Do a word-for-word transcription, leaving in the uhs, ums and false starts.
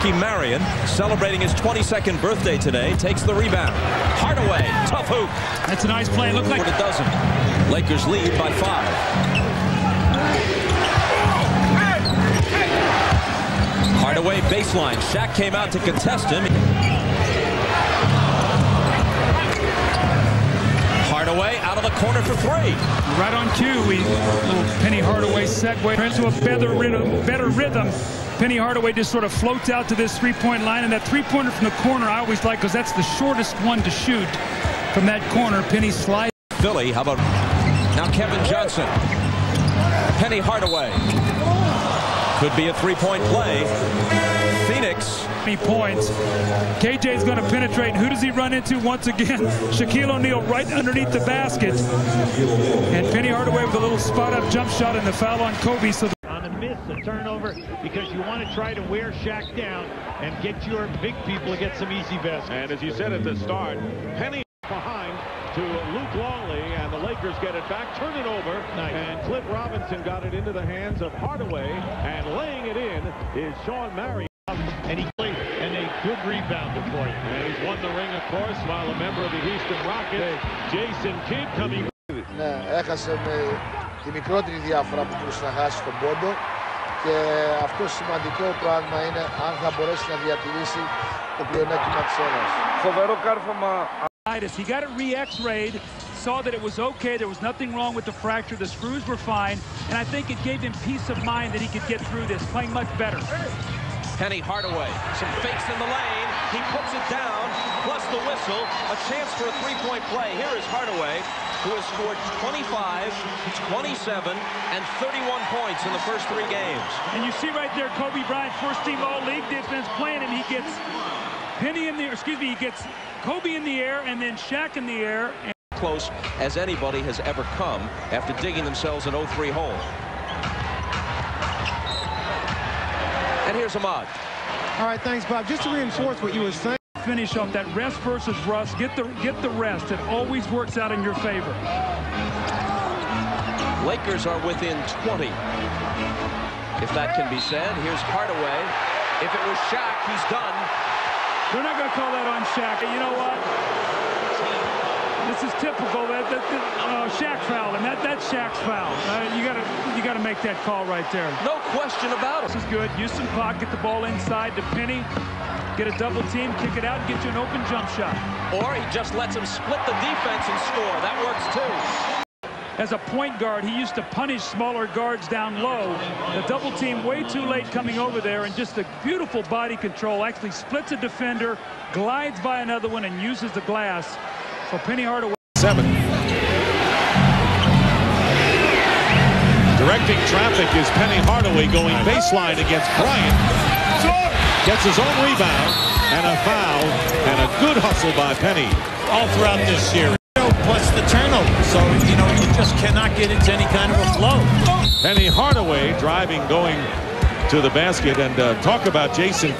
Shaquille Marion, celebrating his twenty-second birthday today, takes the rebound. Hardaway, tough hoop. That's a nice play. It looked like a dozen. Lakers lead by five. Hardaway baseline. Shaq came out to contest him. Hardaway out of the corner for three. Right on cue. We little Penny Hardaway segue into a better rhythm. Better rhythm. Penny Hardaway just sort of floats out to this three-point line, and that three-pointer from the corner I always like because that's the shortest one to shoot from that corner. Penny slides. Philly. How about now? Kevin Johnson. Penny Hardaway. Could be a three-point play. Phoenix. Points. K J's going to penetrate. Who does he run into once again? Shaquille O'Neal right underneath the basket. And Penny Hardaway with a little spot-up jump shot and the foul on Kobe. So on a miss, a turnover, because you want to try to wear Shaq down and get your big people to get some easy baskets. And as you said at the start, Penny behind to Luke Longley, and the Lakers get it back, turn it over, nice. And Cliff Robinson got it into the hands of Hardaway, and laying it in is Sean Marion. And he played, and a good rebounder for him. And he's won the ring, of course, while a member of the Houston Rockets, Jason Kidd, coming. Ναι, έχασε με τη μικρότερη διάφορα που μπορούσε να χάσει τον πόντο, και αυτό σημαντικό πράγμα είναι αν θα μπορέσει να διατηρήσει το πλεονέκτημα της έδρας. Φοβερό κάρφωμα. He got it re-x-rayed, saw that it was okay, there was nothing wrong with the fracture, the screws were fine, and I think it gave him peace of mind that he could get through this, playing much better. Penny Hardaway, some fakes in the lane, he puts it down, plus the whistle, a chance for a three-point play. Here is Hardaway, who has scored twenty-five, twenty-seven, and thirty-one points in the first three games. And you see right there, Kobe Bryant, first-team All-League defense playing, and he gets... Penny in the air, excuse me, he gets Kobe in the air and then Shaq in the air. And close as anybody has ever come after digging themselves an oh three hole. And here's Ahmad. All right, thanks, Bob. Just to reinforce what you were saying. Finish off that rest versus rust. Get the, get the rest. It always works out in your favor. Lakers are within twenty. If that can be said, here's Hardaway. If it was Shaq, he's done. They're not going to call that on Shaq. You know what? This is typical. That, that, that uh, Shaq foul, and that that's Shaq's foul. Uh, you got to you got to make that call right there. No question about it. This is good. Houston clock. Get the ball inside to Penny. Get a double team. Kick it out. And get you an open jump shot. Or he just lets him split the defense and score. That works too. As a point guard, he used to punish smaller guards down low. The double team way too late coming over there, and just the beautiful body control actually splits a defender, glides by another one, and uses the glass for Penny Hardaway. Seven. Directing traffic is Penny Hardaway going baseline against Bryant. Gets his own rebound and a foul, and a good hustle by Penny all throughout this series. Plus the turnover, so you know you just cannot get into any kind of a flow. Penny Hardaway driving, going to the basket, and uh, talk about Jason.